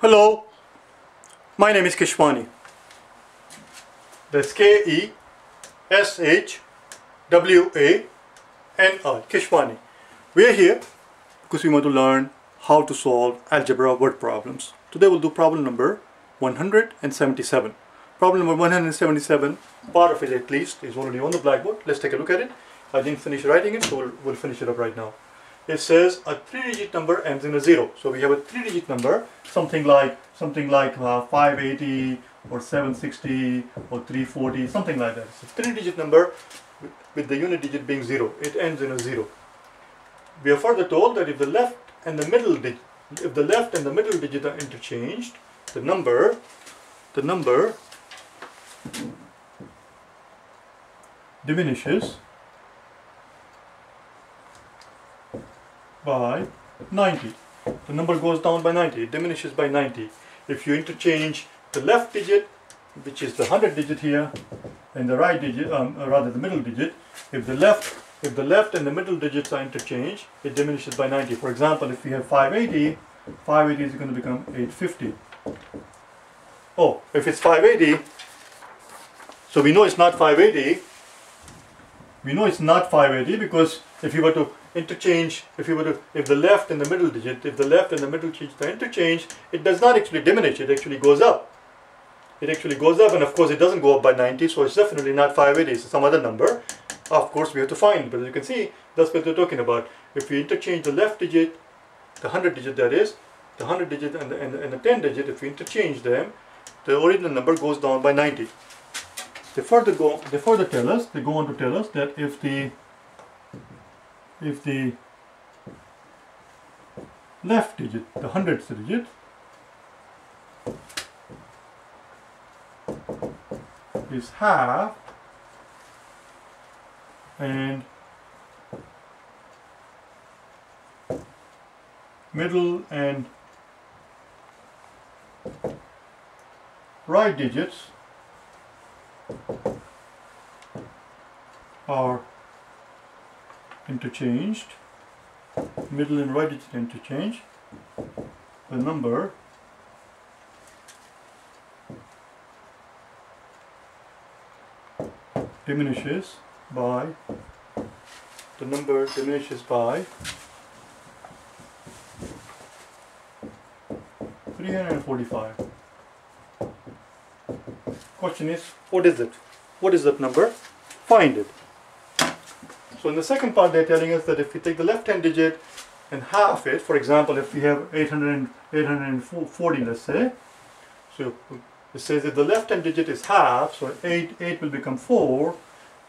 Hello, my name is Keshwani. That's Keshwani. Keshwani. We are here because we want to learn how to solve algebra word problems. Today we'll do problem number 177. Problem number 177, part of it at least, is already on the blackboard. Let's take a look at it. I didn't finish writing it, so we'll finish it up right now. It says a three-digit number ends in a zero. So we have a three-digit number, something like 580 or 760 or 340, something like that. It's a three-digit number with the unit digit being zero. It ends in a zero. We are further told that if the left and the middle digit, are interchanged, the number diminishes by 90. The number goes down by 90. It diminishes by 90. If you interchange the left digit, which is the 100 digit here, and the right digit, rather the middle digit, if the left and the middle digits are interchanged, it diminishes by 90. For example, if we have 580 is going to become 850. Oh, if it's 580, so we know it's not 580. We know it's not 580 because if you were to interchange, if the left and the middle digit, are interchanged, it does not actually diminish, it actually goes up. It actually goes up, and of course it doesn't go up by 90, so it's definitely not 580, it's some other number. Of course we have to find, but as you can see, that's what we're talking about. If we interchange the left digit, the 100 digit that is, the 100 digit and the 10 digit, if we interchange them, the original number goes down by 90. They go on to tell us that if the left digit, the 100th digit, is half and middle and right digits are interchanged, middle and right digit interchange, the number diminishes by 345. Question is, what is it? What is that number? Find it. So in the second part they're telling us that if we take the left hand digit and half it, for example if we have 840 let's say, so it says if the left hand digit is half, so 8 will become 4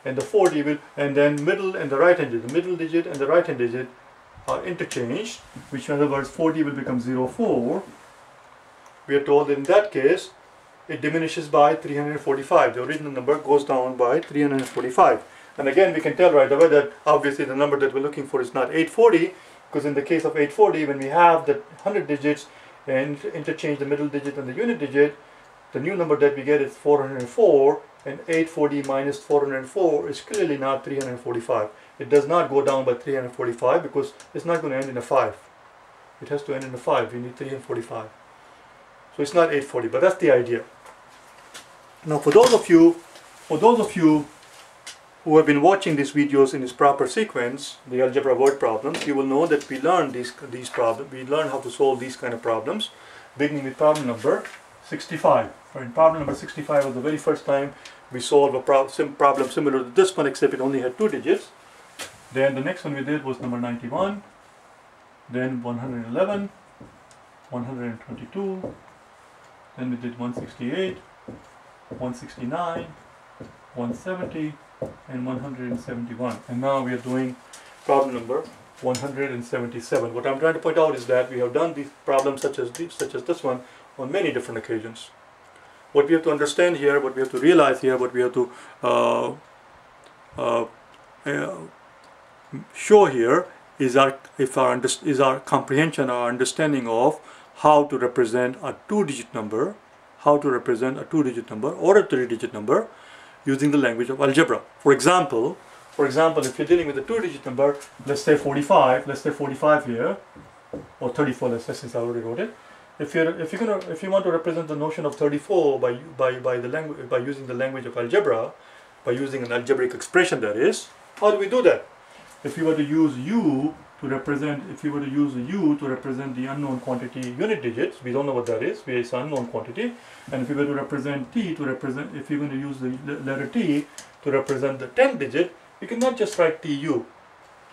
and the 40 will, and then middle and the right hand digit, the middle digit and the right hand digit are interchanged, which in other words 40 will become 04. We are told in that case it diminishes by 345. The original number goes down by 345. And again, we can tell right away that obviously the number that we're looking for is not 840, because in the case of 840, when we have the 100 digits and interchange the middle digit and the unit digit, the new number that we get is 404, and 840 minus 404 is clearly not 345. It does not go down by 345 because it's not going to end in a 5. It has to end in a 5. We need 345. So it's not 840, but that's the idea. Now for those of you who have been watching these videos in its proper sequence, the algebra word problems, you will know that we learn we learn how to solve these kind of problems, beginning with problem number 65. In problem number 65 was the very first time we solved a problem similar to this one, except it only had 2 digits. Then the next one we did was number 91, then 111, 122, then we did 168, 169, 170, and 171, and now we are doing problem number 177. What I'm trying to point out is that we have done these problems such as this one on many different occasions. What we have to understand here, what we have to realize here, what we have to show here is our comprehension, our understanding of how to represent a 2-digit number, or a 3-digit number, using the language of algebra. For example, if you're dealing with a 2-digit number, let's say 45 here, or 34, let's say, since I already wrote it. if you want to represent the notion of 34 by using the language of algebra, by using an algebraic expression, that is, how do we do that? If you were to use u to represent, the unknown quantity unit digits, we don't know what that is, it's an unknown quantity, and if you were to represent t to represent, if you're going to use the letter t to represent the 10th digit, you cannot just write tu.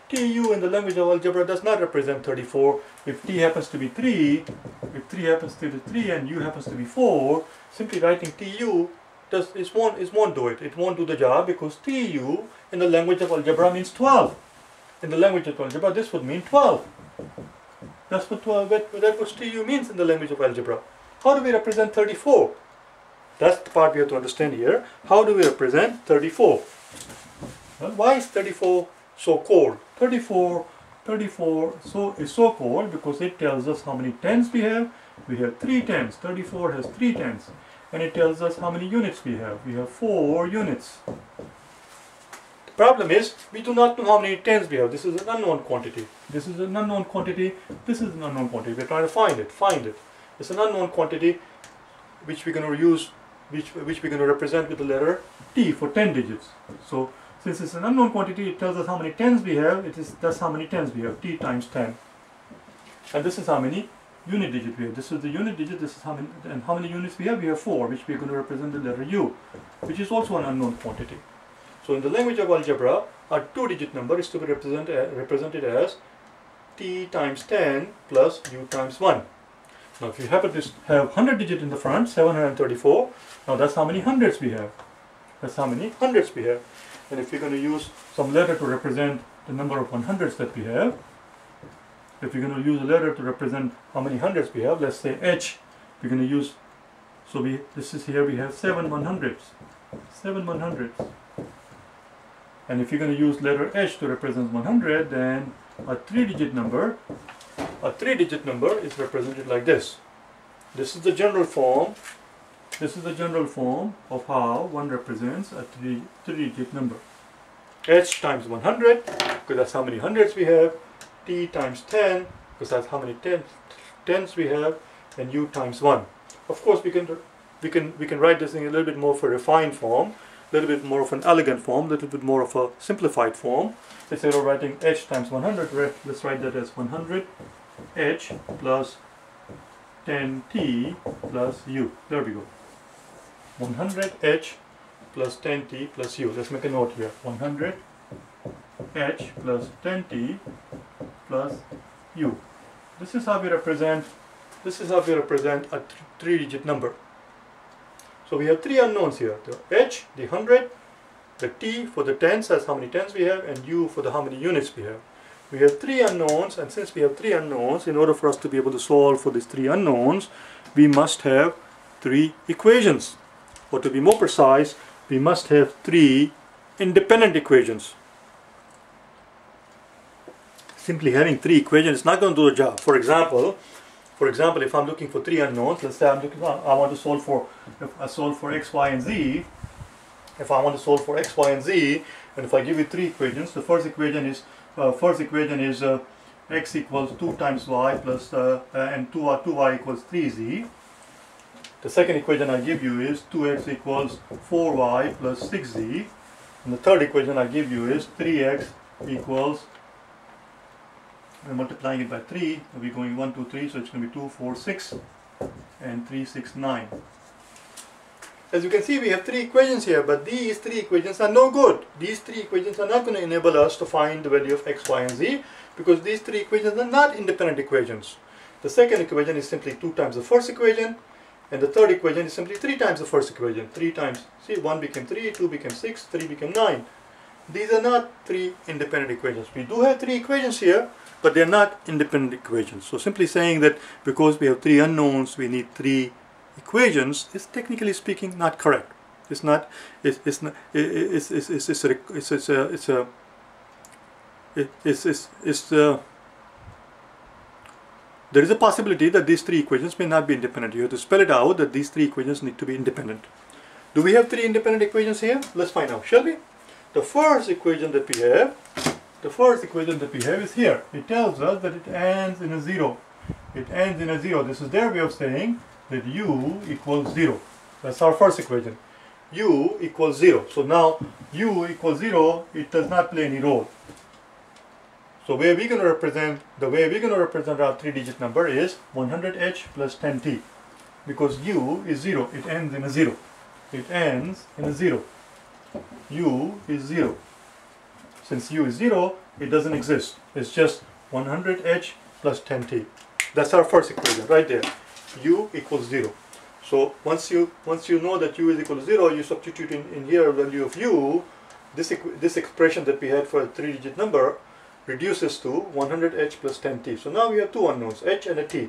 Tu in the language of algebra does not represent 34. If t happens to be 3, if 3 happens to be 3 and u happens to be 4, simply writing tu won't do it. It won't do the job, because tu in the language of algebra means 12. In the language of algebra, this would mean 12. That's what 12. That what tu means in the language of algebra. How do we represent 34? That's the part we have to understand here. How do we represent 34? Well, why is 34 so cold? 34 is so cold because it tells us how many tens we have. We have 3 tens. 34 has 3 tens. And it tells us how many units we have. We have 4 units. The problem is, we do not know how many tens we have. This is an unknown quantity. This is an unknown quantity. This is an unknown quantity. We're trying to find it. It's an unknown quantity which we're going to use, which we're going to represent with the letter T for 10 digits. So, since it's an unknown quantity, it tells us how many tens we have. That's how many tens we have, t times 10. And this is how many unit digit we have. This is the unit digit, this is how many, and how many units we have? We have 4, which we're going to represent the letter u, which is also an unknown quantity. So in the language of algebra, a 2-digit number is to be represented as t times 10 plus u times 1. Now if you happen to have 100 digit in the front, 734, now that's how many hundreds we have. And if you're going to use some letter to represent the number of 100s that we have, if you're going to use a letter to represent how many hundreds we have, let's say h, we're going to use, so this is here, we have 7 100s. And if you're going to use letter h to represent 100, then a 3-digit number is represented like this. This is the general form. This is the general form of how one represents a 3-digit number. H times 100, because that's how many hundreds we have. T times 10, because that's how many tens we have. And U times 1. Of course, we can write this in a little bit more of a refined form, a little bit more of an elegant form, a little bit more of a simplified form. Instead of writing H times 100, let's write that as 100H plus 10T plus U. There we go. 100H plus 10T plus U. Let's make a note here. 100H plus 10T plus U. This is how we represent a 3-digit number. So we have 3 unknowns here. The H, the 100, the T for the tens, that's how many tens we have, and U for the how many units we have. We have 3 unknowns, and since we have 3 unknowns, in order for us to be able to solve for these 3 unknowns, we must have 3 equations. Or to be more precise, we must have 3 independent equations. Simply having 3 equations is not going to do the job. For example, if I'm looking for 3 unknowns, let's say I want to solve for x, y, and z. If I want to solve for x, y, and z, and if I give you 3 equations, the first equation is x equals 2 times y plus and 2y equals 3z. The second equation I give you is 2x equals 4y plus 6z. And the third equation I give you is 3x equals, we're multiplying it by 3, we're going 1, 2, 3, so it's going to be 2, 4, 6, and 3, 6, 9. As you can see, we have 3 equations here, but these 3 equations are no good. These 3 equations are not going to enable us to find the value of x, y, and z, because these 3 equations are not independent equations. The second equation is simply 2 times the first equation, and the third equation is simply 3 times the first equation. 3 times, see, 1 became 3, 2 became 6, 3 became 9. These are not 3 independent equations. We do have 3 equations here, but they are not independent equations. So simply saying that because we have 3 unknowns, we need 3 equations is technically speaking not correct. It's not, it's not, there is a possibility that these 3 equations may not be independent. You have to spell it out that these 3 equations need to be independent. Do we have 3 independent equations here? Let's find out, shall we? The first equation that we have is here. It tells us that it ends in a 0. it ends in a zero. This is their way of saying that u equals zero. That's our first equation. U equals zero. So now u equals zero, it does not play any role. So the way we're going to represent our three-digit number is 100h plus 10t, because u is zero. It ends in a zero. It ends in a zero. U is zero. Since u is zero, it doesn't exist. It's just 100h plus 10t. That's our first equation right there. U equals zero. So once you know that u is equal to zero, you substitute in here a value of u. This expression that we had for a three-digit number reduces to 100h plus 10t. So now we have two unknowns, h and a t.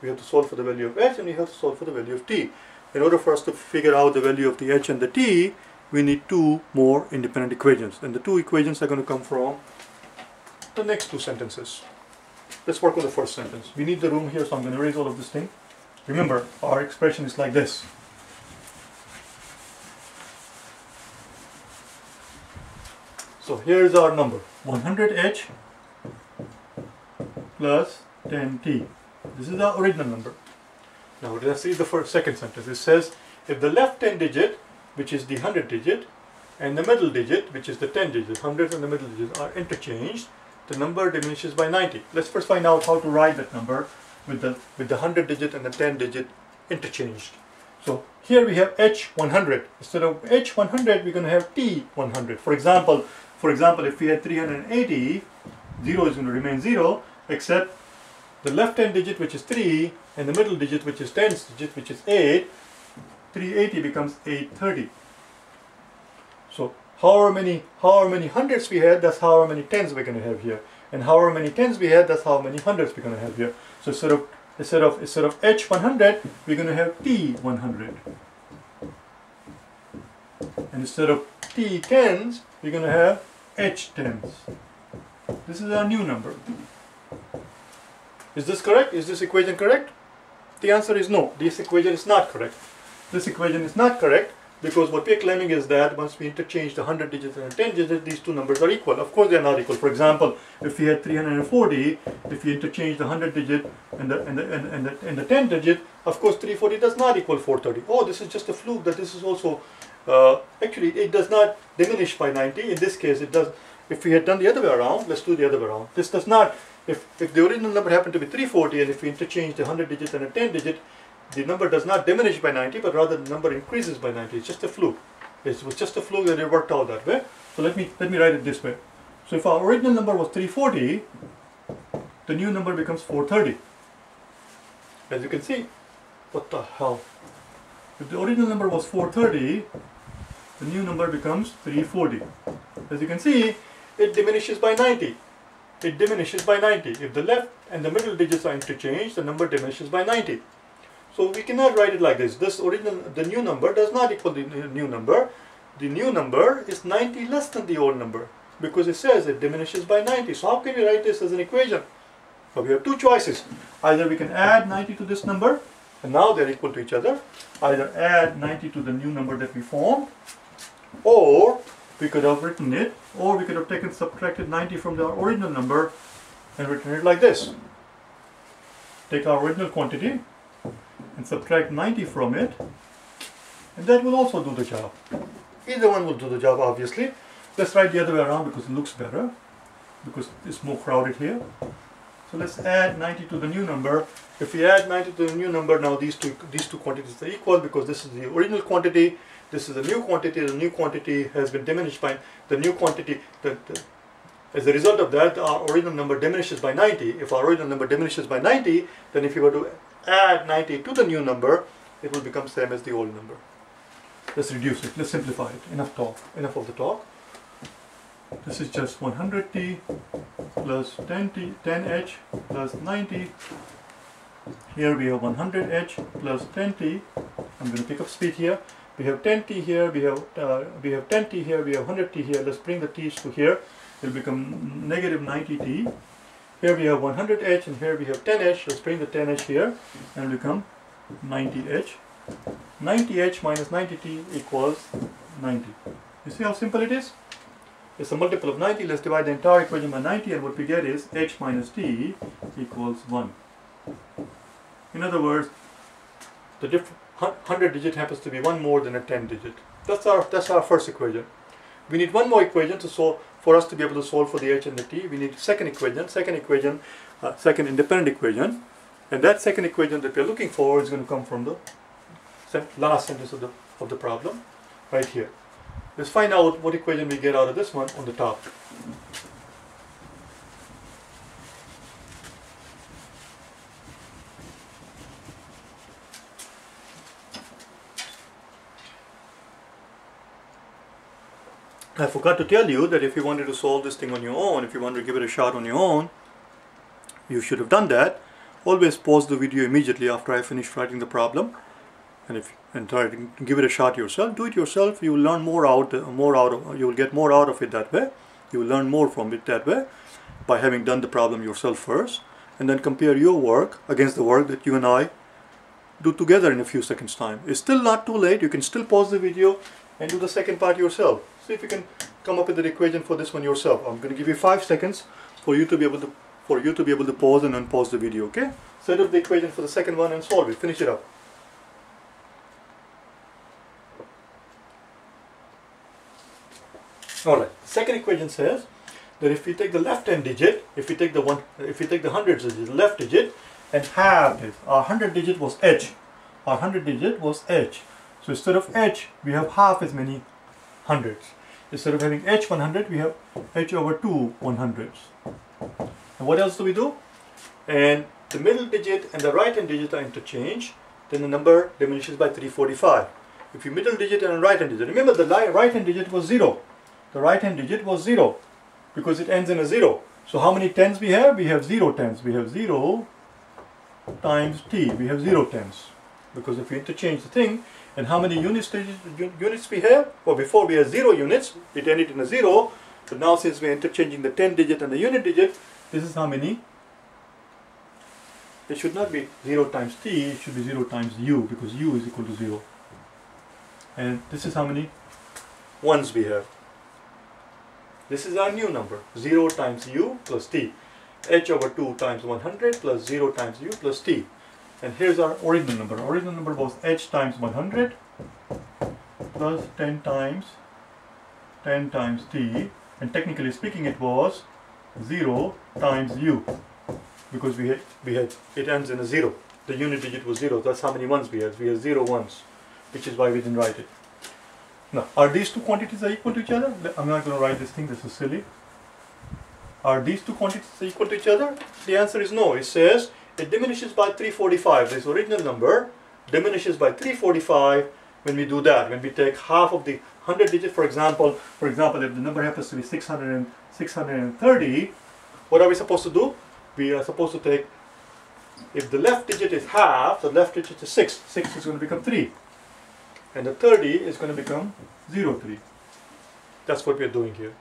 We have to solve for the value of h and we have to solve for the value of t. In order for us to figure out the value of the h and the t, we need two more independent equations. And the two equations are going to come from the next two sentences. Let's work on the first sentence. We need the room here, so I'm going to erase all of this thing. Remember, our expression is like this. So here is our number, 100h plus 10t. This is our original number. Now let's see the second sentence. It says, if the left 10 digit, which is the 100 digit, and the middle digit, which is the 10 digit, 100 and the middle digit are interchanged, the number diminishes by 90. Let's first find out how to write that number with the 100 digit and the 10 digit interchanged. So here we have h100. Instead of h100, we're going to have t100. For example, if we had 380, 0 is going to remain 0, except the left 10 digit, which is 3, and the middle digit, which is 10 digit, which is 8, 380 becomes 830. So however many hundreds we had, that's however many tens we're going to have here. And however many tens we had, that's how many hundreds we're going to have here. So instead of H100, we're going to have T100. And instead of T10s, we're going to have H10s. This is our new number. Is this correct? Is this equation correct? The answer is no. This equation is not correct. This equation is not correct because what we're claiming is that once we interchange the 100 digits and the 10 digits, these two numbers are equal. Of course, they are not equal. For example, if we had 340, if we interchange the 100 digit and the 10 digit, of course, 340 does not equal 430. Oh, this is just a fluke that this is also actually it does not diminish by 90. In this case, it does. If we had done the other way around, let's do the other way around. This does not. If the original number happened to be 340, and if we interchange the 100 digit and the 10 digit, the number does not diminish by 90, but rather the number increases by 90. It's just a fluke. It was just a fluke that it worked out that way. So let me write it this way. So if our original number was 340, the new number becomes 430. As you can see, what the hell? If the original number was 430, the new number becomes 340. As you can see, it diminishes by 90. It diminishes by 90. If the left and the middle digits are interchanged, the number diminishes by 90. So we cannot write it like this. The new number does not equal the new number. The new number is 90 less than the old number because it says it diminishes by 90. So how can we write this as an equation? So we have two choices. Either we can add 90 to this number, and now they're equal to each other. Either add 90 to the new number that we formed, or we could have written it, or we could have subtracted 90 from the original number and written it like this. Take our original quantity and subtract 90 from it, and that will also do the job. Either one will do the job, obviously. Let's write the other way around because it looks better, because it's more crowded here. So let's add 90 to the new number. If we add 90 to the new number, now these two quantities are equal because this is the original quantity, this is the new quantity. The new quantity has been diminished by the new quantity. As a result of that, our original number diminishes by 90. If our original number diminishes by 90, then if you were to add 90 to the new number, it will become same as the old number. Let's reduce it. Let's simplify it. Enough talk. Enough of the talk. This is just 100t plus 10h plus 90. Here we have 100h plus 10t. I'm going to pick up speed here. We have 10t here. We have 10t here. We have 100t here. Let's bring the t's to here. It'll become negative 90t. Here we have 100h and here we have 10h. Let's bring the 10h here and become 90h. 90h minus 90t equals 90. You see how simple it is? It's a multiple of 90. Let's divide the entire equation by 90, and what we get is h minus t equals 1. In other words, the 100 digit happens to be one more than a 10 digit. That's our first equation. We need one more equation to solve, for us to be able to solve for the h and the t. We need second independent equation, and that second equation that we are looking for is going to come from the last sentence of the problem right here. Let's find out what equation we get out of this one on the top. I forgot to tell you that if you wanted to solve this thing on your own, if you wanted to give it a shot on your own, you should have done that. Always pause the video immediately after I finish writing the problem, and try to give it a shot yourself. Do it yourself. You will learn you will get more out of it that way. You will learn more from it that way, by having done the problem yourself first, and then compare your work against the work that you and I do together in a few seconds time. It's still not too late. You can still pause the video and do the second part yourself. See if you can come up with an equation for this one yourself. I'm going to give you 5 seconds for you to be able to pause and unpause the video. Okay? Set up the equation for the second one and solve it. Finish it up. All right. Second equation says that if we take the left hand digit, if we take the hundreds digit, left digit, and halve it. Our 100 digit was h. Our 100 digit was h. So instead of h, we have half as many hundreds. Instead of having h 100, we have h/2 100s. And what else do we do? And the middle digit and the right hand digit are interchanged. Then the number diminishes by 345. If you middle digit and right hand digit, remember the right hand digit was 0. The right hand digit was 0 because it ends in a 0. So how many tens we have? We have 0 tens. We have 0 times t. We have 0 tens. Because if we interchange the thing, and how many units we have? Well, before we had 0 units, it ended in a 0, but now since we are interchanging the 10 digit and the unit digit, this is how many. It should not be 0 times t, it should be 0 times u, because u is equal to 0. And this is how many ones we have. This is our new number, 0 times u plus t, h/2 times 100 plus 0 times u plus t. And here's our original number. Original number was h times 100 plus 10 times t, and technically speaking it was 0 times u, because we had it ends in a 0. The unit digit was 0. That's how many ones we had. We had 0 ones, which is why we didn't write it. Now, are these two quantities equal to each other? I'm not going to write this thing. This is silly. Are these two quantities equal to each other? The answer is no. It says it diminishes by 345. This original number diminishes by 345 when we do that. When we take half of the 100 digit, for example, if the number happens to be 630, what are we supposed to do? We are supposed to take, if the left digit is half, the left digit is 6. 6 is going to become 3. And the 30 is going to become 03. That's what we are doing here.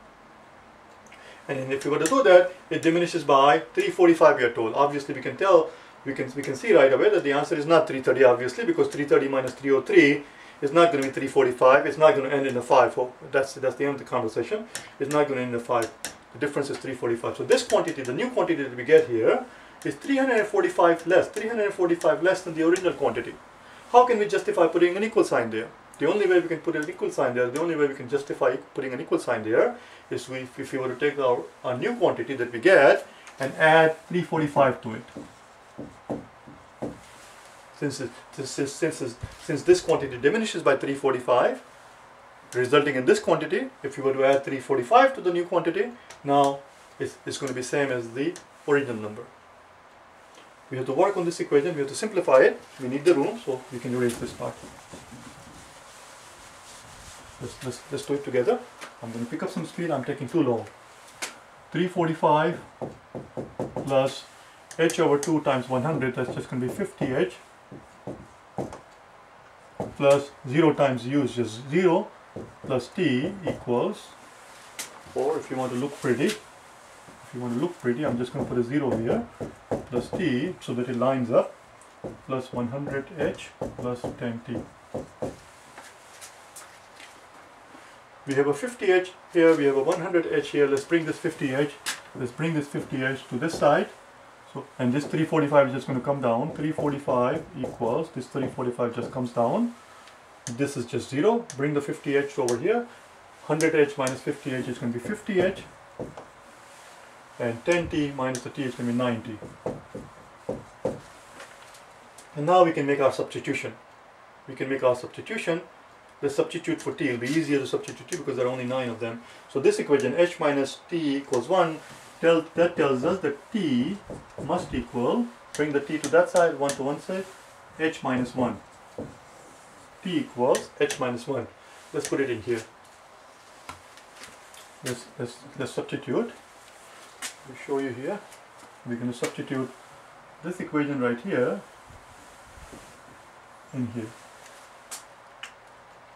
And if you were to do that, it diminishes by 345, we are told. Obviously, we can tell, we can see right away that the answer is not 330, obviously, because 330 minus 303 is not going to be 345. It's not going to end in a 5. Oh, that's the end of the conversation. It's not going to end in a 5. The difference is 345. So this quantity, the new quantity that we get here, is 345 less than the original quantity. How can we justify putting an equal sign there? The only way we can put an equal sign there, the only way we can justify putting an equal sign there is if we were to take our new quantity that we get and add 345 to it. Since this quantity diminishes by 345, resulting in this quantity, if you were to add 345 to the new quantity, now it's going to be same as the original number. We have to work on this equation, we have to simplify it. We need the room, so we can erase this part. Let's do it together. I'm going to pick up some speed. I'm taking too long. 345 plus h/2 times 100. That's just going to be 50h. Plus 0 times u is just 0. Plus t equals, or if you want to look pretty, I'm just going to put a 0 here. Plus t, so that it lines up. Plus 100h plus 10t. We have a 50h here, we have a 100h here. Let's bring this 50h to this side. So, and this 345 is just going to come down. 345 equals, this 345 just comes down. This is just 0. Bring the 50H over here. 100H minus 50H is going to be 50H. And 10T minus the T is going to be 90. And now we can make our substitution. We can make our substitution. Let's substitute for T. It'll be easier to substitute T because there are only 9 of them. So this equation, H minus T equals 1, that tells us that T must equal, bring the T to that side, 1 to one side, H minus 1. T equals H minus 1. Let's put it in here. Let's substitute. Let me show you here. We're going to substitute this equation right here in here.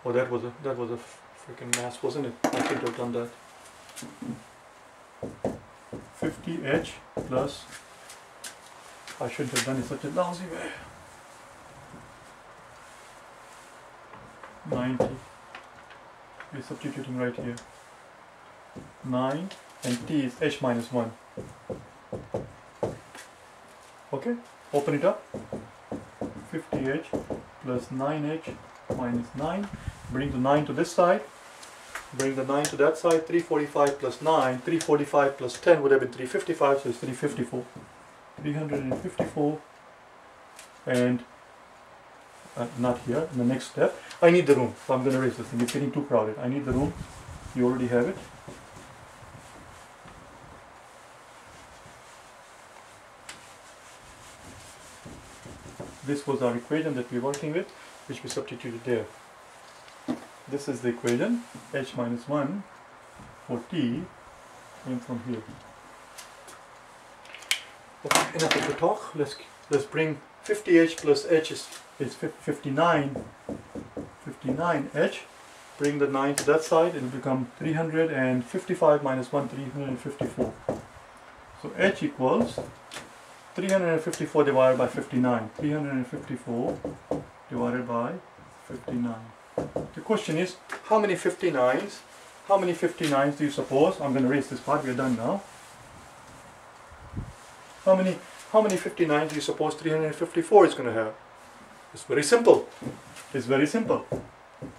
Oh, that was a freaking mess, wasn't it? I should have done that. 50H plus, I shouldn't have done it such a lousy way. 90. We're substituting right here. 9 and T is H minus 1. Okay, open it up. 50H plus 9H minus 9. Bring the 9 to this side. Bring the 9 to that side. 345 plus 9. 345 plus 10 would have been 355, so it's 354. 354. And not here, in the next step. I need the room, so I'm going to erase this thing. It's getting too crowded. I need the room. You already have it. This was our equation that we're working with, which we substituted there. This is the equation, H minus 1 for T, came from here. Okay, enough of the talk. Let's bring 50H plus H is 59. 59H. Bring the 9 to that side. It will become 355 minus 1, 354. So H equals 354 divided by 59. 354 divided by 59. The question is, how many 59s? How many 59s do you suppose? I'm going to erase this part. We're done now. How many 59s do you suppose 354 is going to have? It's very simple. It's very simple.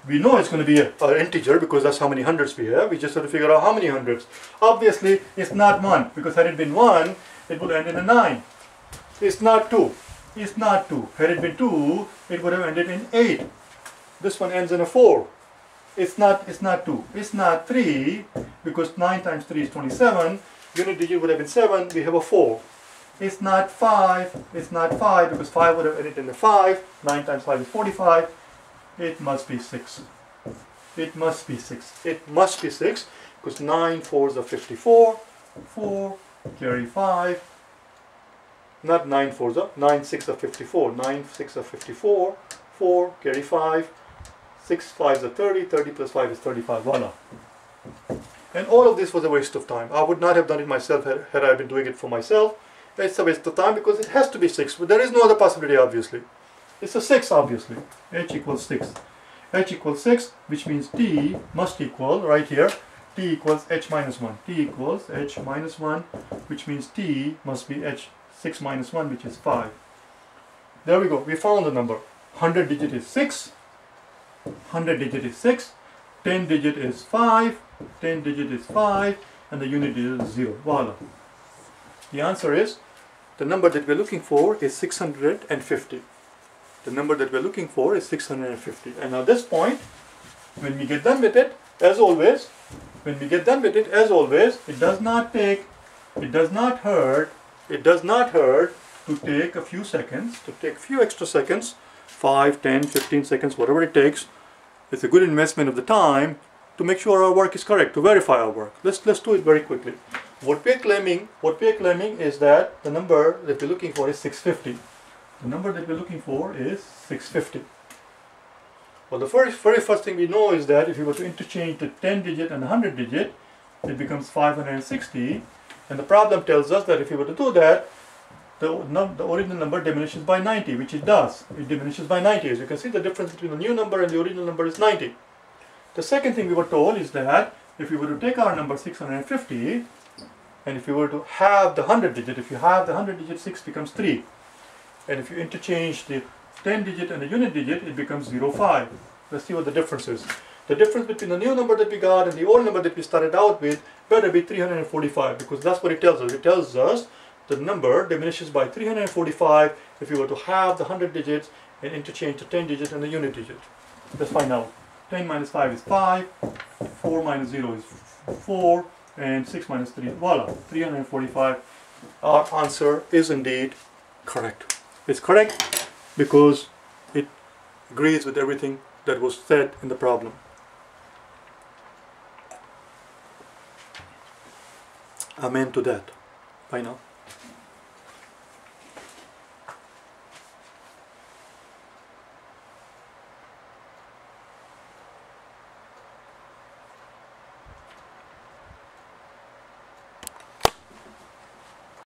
We know it's going to be an integer because that's how many hundreds we have. We just have to figure out how many hundreds. Obviously, it's not 1 because had it been 1, it would end in a 9. It's not 2. It's not 2. Had it been 2, it would have ended in 8. This one ends in a 4. It's not 2. It's not 3 because 9 times 3 is 27. Unit digit would have been 7. We have a 4. It's not 5. It's not 5 because 5 would have ended in a 5. 9 times 5 is 45. It must be 6. It must be 6. It must be 6 because 9 fours are 54. 4 carry 5. Not 9 fours are 9 6 are 54. 9 6 are 54. 4 carry 5. 6 5s are 30. 30 plus 5 is 35. Voila. And all of this was a waste of time. I would not have done it myself had I been doing it for myself. It's a waste of time because it has to be 6, but there is no other possibility, obviously. It's a 6, obviously. H equals 6. H equals 6, which means T must equal, right here, T equals H minus 1. T equals H minus 1, which means T must be H 6 minus 1, which is 5. There we go. We found the number. 100 digit is 6. 100 digit is 6. 10 digit is 5. 10 digit is 5. And the unit digit is 0. Voila. The answer is, the number that we're looking for is 650. The number that we're looking for is 650. And at this point, when we get done with it, as always, it does not hurt, to take a few seconds, to take a few extra seconds, 5, 10, 15 seconds, whatever it takes. It's a good investment of the time to make sure our work is correct, to verify our work. Let's do it very quickly. What we are claiming is that the number that we're looking for is 650. The number that we're looking for is 650. Well, the very first thing we know is that if you were to interchange the 10 digit and 100 digit, it becomes 560. And the problem tells us that if you were to do that, the original number diminishes by 90, which it does. It diminishes by 90. As you can see, the difference between the new number and the original number is 90. The second thing we were told is that if we were to take our number 650, And if you were to have the 100 digit, if you have the 100 digit, 6 becomes 3. And if you interchange the 10 digit and the unit digit, it becomes 05. Let's see what the difference is. The difference between the new number that we got and the old number that we started out with better be 345, because that's what it tells us. It tells us the number diminishes by 345 if you were to have the 100 digits and interchange the 10 digit and the unit digit. Let's find out. 10 minus 5 is 5, 4 minus 0 is 4, and 6 minus 3 is voila, 345. Our answer is indeed correct. It's correct because it agrees with everything that was said in the problem. Amen to that. Bye now.